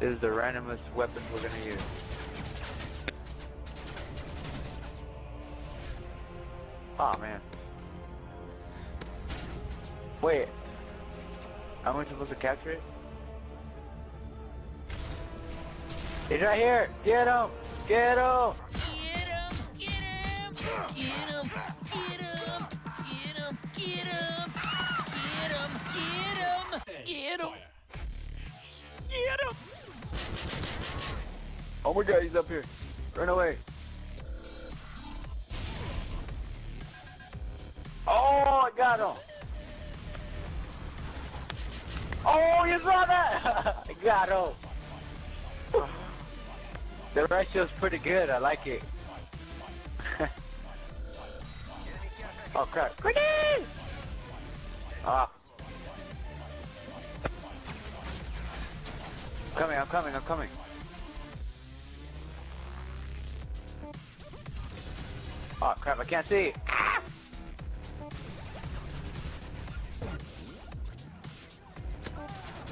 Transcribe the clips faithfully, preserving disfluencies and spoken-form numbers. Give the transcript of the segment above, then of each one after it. is the randomest weapon we're going to use. Aw, man. Wait. Am I supposed to capture it? He's right here! Get him! Get him! Get him! Get him! Get him! Get him! Get him! Get him! Get him! Get him! Get him! Get him! Oh my god, he's up here! Run away! Oh, I got him! Oh, you saw that! I got him! The ratio's pretty good, I like it. Oh crap. Grenade! Ah. I'm coming, I'm coming, I'm coming. Oh crap, I can't see. Ah!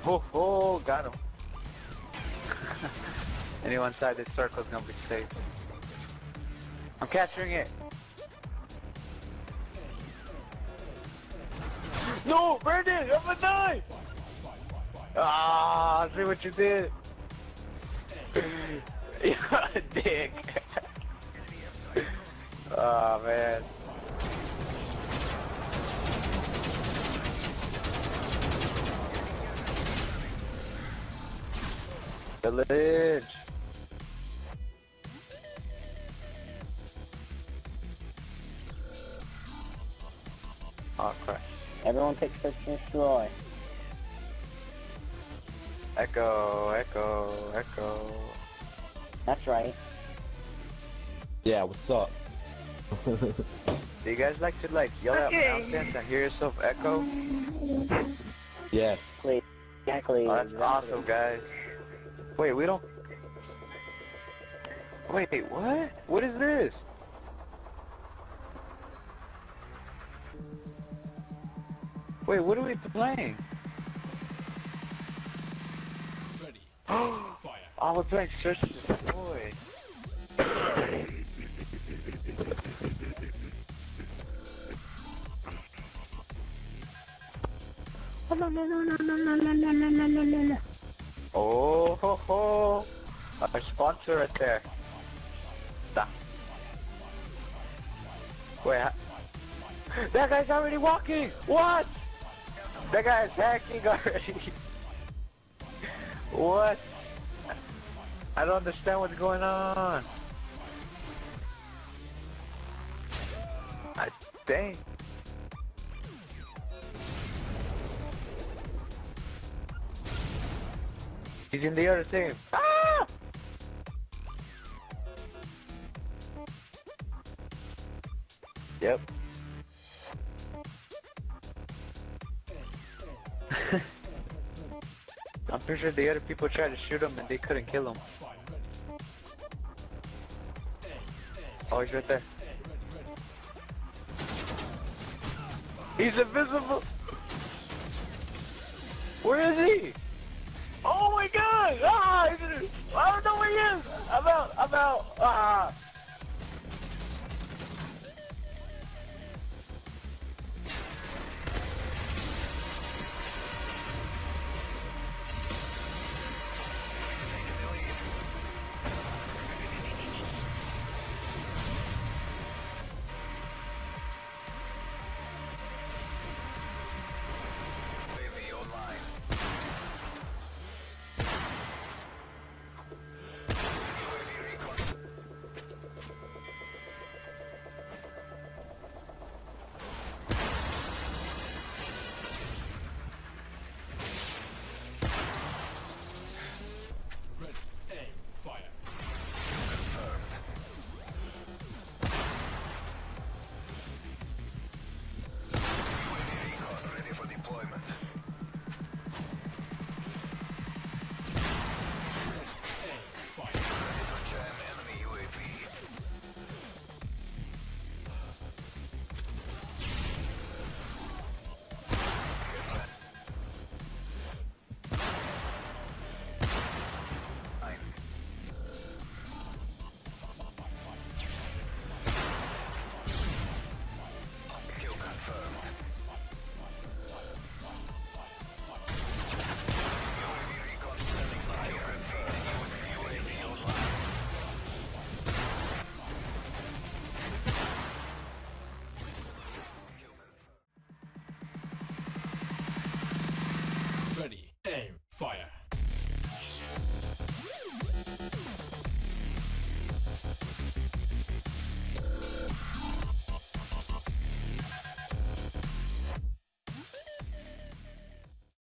Oh, oh, got him. Anyone inside this circle is gonna be safe. I'm capturing it. No, Brandon, I'm gonna die. Ah, see what you did. You're a dick. Ah, oh, man. Village. Oh crap. Everyone take search and destroy. Echo, echo, echo. That's right. Yeah, what's up? Do you guys like to like yell okay. out mountains and hear yourself echo? Yes. Please. Exactly. Oh, that's awesome, guys. Wait, we don't... Wait, what? What is this? Wait, what are we playing? Ready. Oh, fire. Oh, we're playing Search and Destroy. No, no, no, no, no, no, no, no, no, no, no. Oh ho ho! Our sponsor right there. Stop. Wait, I... that guy's already walking. What? That guy is hacking already. What? I don't understand what's going on. I think. He's in the other team. Ah! Yep. I'm pretty sure the other people tried to shoot him and they couldn't kill him. Oh, he's right there. He's invisible! Where is he? Oh my god! Ah, I don't know where he is! I'm out! I'm out! Ah!